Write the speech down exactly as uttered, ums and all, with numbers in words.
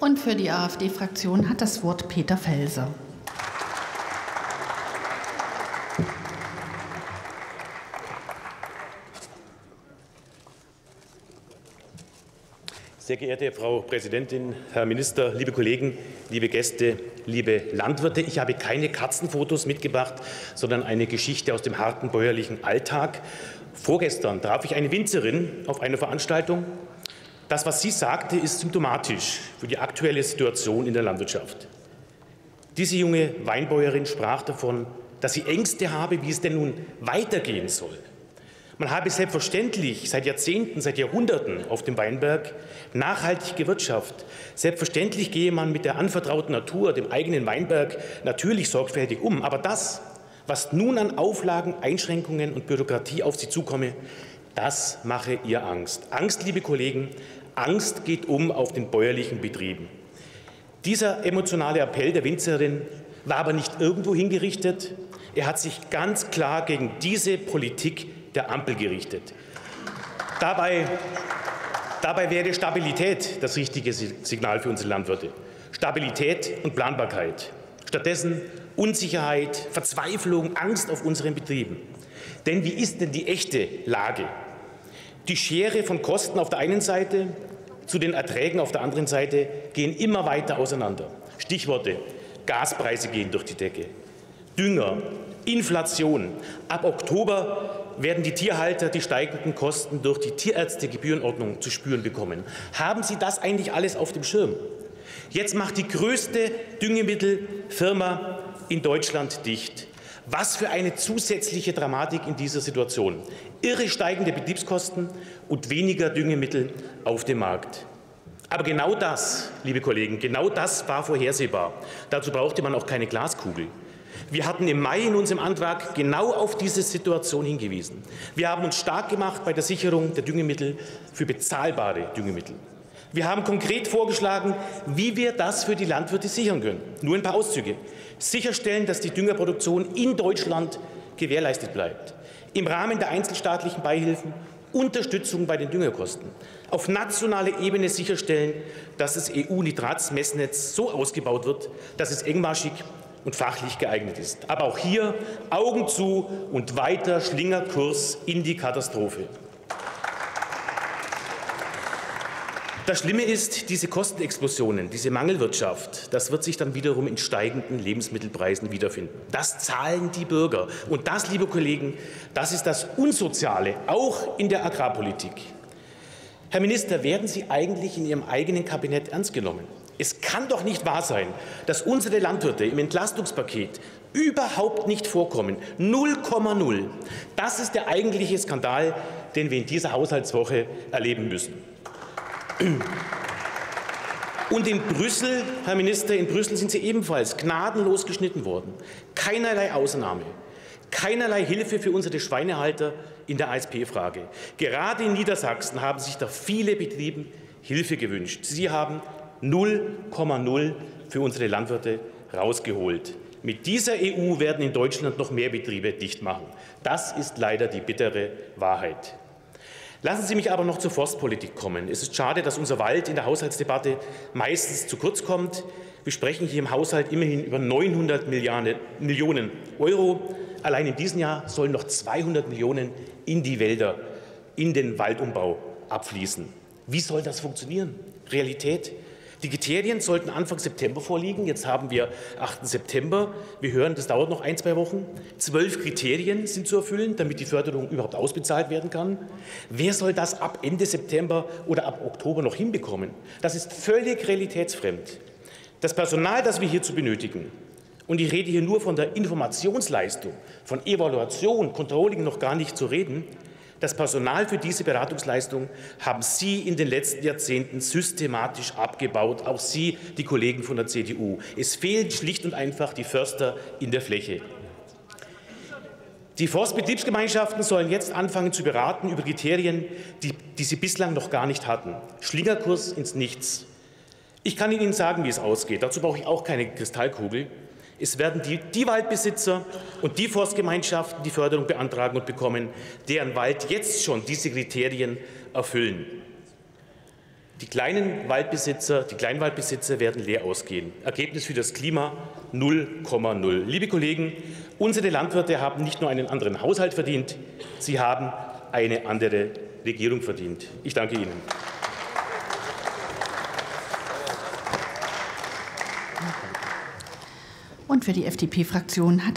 Und für die AfD-Fraktion hat das Wort Peter Felser. Sehr geehrte Frau Präsidentin, Herr Minister, liebe Kollegen, liebe Gäste, liebe Landwirte. Ich habe keine Katzenfotos mitgebracht, sondern eine Geschichte aus dem harten bäuerlichen Alltag. Vorgestern traf ich eine Winzerin auf einer Veranstaltung. Das, was sie sagte, ist symptomatisch für die aktuelle Situation in der Landwirtschaft. Diese junge Weinbäuerin sprach davon, dass sie Ängste habe, wie es denn nun weitergehen soll. Man habe selbstverständlich seit Jahrzehnten, seit Jahrhunderten auf dem Weinberg nachhaltig gewirtschaftet. Selbstverständlich gehe man mit der anvertrauten Natur, dem eigenen Weinberg, natürlich sorgfältig um. Aber das, was nun an Auflagen, Einschränkungen und Bürokratie auf sie zukomme, das mache ihr Angst. Angst, liebe Kollegen, Angst geht um auf den bäuerlichen Betrieben. Dieser emotionale Appell der Winzerin war aber nicht irgendwo hingerichtet. Er hat sich ganz klar gegen diese Politik der Ampel gerichtet. Dabei, dabei wäre Stabilität das richtige Signal für unsere Landwirte. Stabilität und Planbarkeit. Stattdessen Unsicherheit, Verzweiflung, Angst auf unseren Betrieben. Denn wie ist denn die echte Lage? Die Schere von Kosten auf der einen Seite zu den Erträgen auf der anderen Seite gehen immer weiter auseinander. Stichworte: Gaspreise gehen durch die Decke, Dünger, Inflation. Ab Oktober werden die Tierhalter die steigenden Kosten durch die Tierärztegebührenordnung zu spüren bekommen. Haben Sie das eigentlich alles auf dem Schirm? Jetzt macht die größte Düngemittelfirma in Deutschland dicht. Was für eine zusätzliche Dramatik in dieser Situation. Irre steigende Betriebskosten und weniger Düngemittel auf dem Markt. Aber genau das, liebe Kollegen, genau das war vorhersehbar. Dazu brauchte man auch keine Glaskugel. Wir hatten im Mai in unserem Antrag genau auf diese Situation hingewiesen. Wir haben uns stark gemacht bei der Sicherung der Düngemittel für bezahlbare Düngemittel. Wir haben konkret vorgeschlagen, wie wir das für die Landwirte sichern können. Nur ein paar Auszüge. Sicherstellen, dass die Düngerproduktion in Deutschland gewährleistet bleibt. Im Rahmen der einzelstaatlichen Beihilfen Unterstützung bei den Düngerkosten. Auf nationaler Ebene sicherstellen, dass das E U-Nitratsmessnetz so ausgebaut wird, dass es engmaschig und fachlich geeignet ist. Aber auch hier Augen zu und weiter Schlingerkurs in die Katastrophe. Das Schlimme ist, diese Kostenexplosionen, diese Mangelwirtschaft, das wird sich dann wiederum in steigenden Lebensmittelpreisen wiederfinden. Das zahlen die Bürger. Und das, liebe Kollegen, das ist das Unsoziale, auch in der Agrarpolitik. Herr Minister, werden Sie eigentlich in Ihrem eigenen Kabinett ernst genommen? Es kann doch nicht wahr sein, dass unsere Landwirte im Entlastungspaket überhaupt nicht vorkommen. null Komma null. Das ist der eigentliche Skandal, den wir in dieser Haushaltswoche erleben müssen. Und in Brüssel, Herr Minister, in Brüssel sind Sie ebenfalls gnadenlos geschnitten worden. Keinerlei Ausnahme, keinerlei Hilfe für unsere Schweinehalter in der A S P-Frage. Gerade in Niedersachsen haben sich da viele Betriebe Hilfe gewünscht. Sie haben null Komma null für unsere Landwirte rausgeholt. Mit dieser E U werden in Deutschland noch mehr Betriebe dicht machen. Das ist leider die bittere Wahrheit. Lassen Sie mich aber noch zur Forstpolitik kommen. Es ist schade, dass unser Wald in der Haushaltsdebatte meistens zu kurz kommt. Wir sprechen hier im Haushalt immerhin über neunhundert Milliarden, Millionen Euro. Allein in diesem Jahr sollen noch zweihundert Millionen in die Wälder, in den Waldumbau abfließen. Wie soll das funktionieren? Realität? Die Kriterien sollten Anfang September vorliegen. Jetzt haben wir achten September. Wir hören, das dauert noch ein, zwei Wochen. Zwölf Kriterien sind zu erfüllen, damit die Förderung überhaupt ausbezahlt werden kann. Wer soll das ab Ende September oder ab Oktober noch hinbekommen? Das ist völlig realitätsfremd. Das Personal, das wir hierzu benötigen, und ich rede hier nur von der Informationsleistung, von Evaluation, Controlling noch gar nicht zu reden, das Personal für diese Beratungsleistung haben Sie in den letzten Jahrzehnten systematisch abgebaut, auch Sie, die Kollegen von der C D U. Es fehlen schlicht und einfach die Förster in der Fläche. Die Forstbetriebsgemeinschaften sollen jetzt anfangen zu beraten über Kriterien, die, die sie bislang noch gar nicht hatten. Schlingerkurs ins Nichts. Ich kann Ihnen sagen, wie es ausgeht. Dazu brauche ich auch keine Kristallkugel. Es werden die, die Waldbesitzer und die Forstgemeinschaften die Förderung beantragen und bekommen, deren Wald jetzt schon diese Kriterien erfüllen. Die kleinen Waldbesitzer, die Kleinwaldbesitzer werden leer ausgehen. Ergebnis für das Klima null Komma null. Liebe Kollegen, unsere Landwirte haben nicht nur einen anderen Haushalt verdient, sie haben eine andere Regierung verdient. Ich danke Ihnen. Und für die F D P-Fraktion hat das